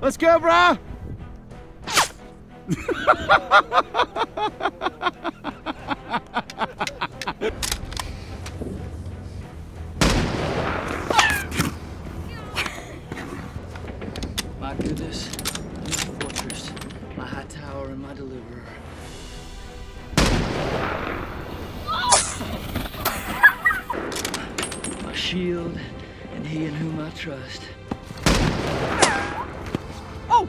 Let's go, brah! I do this, my fortress, my high tower, and my deliverer. My shield, and he in whom I trust. Oh!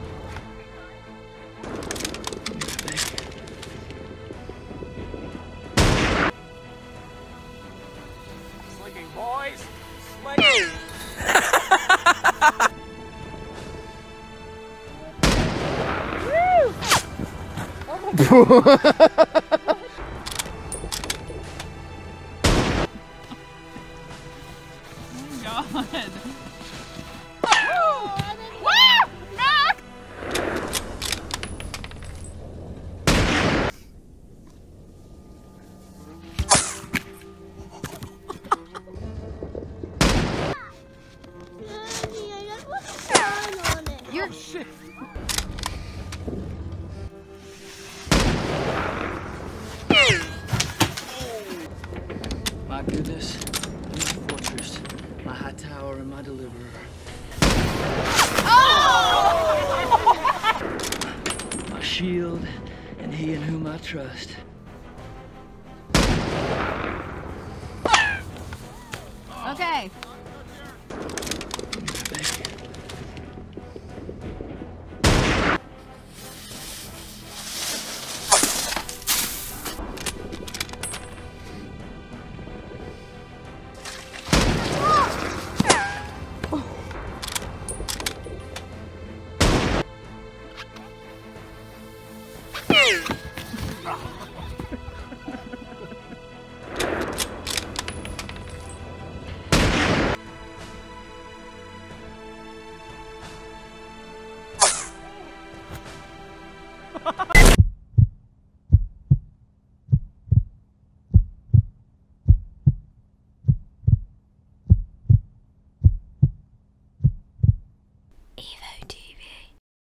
Slinking, boys! Slinking! God. You're shit. My goodness, my fortress, my high tower, and my deliverer. Oh! My shield, and he in whom I trust. Okay.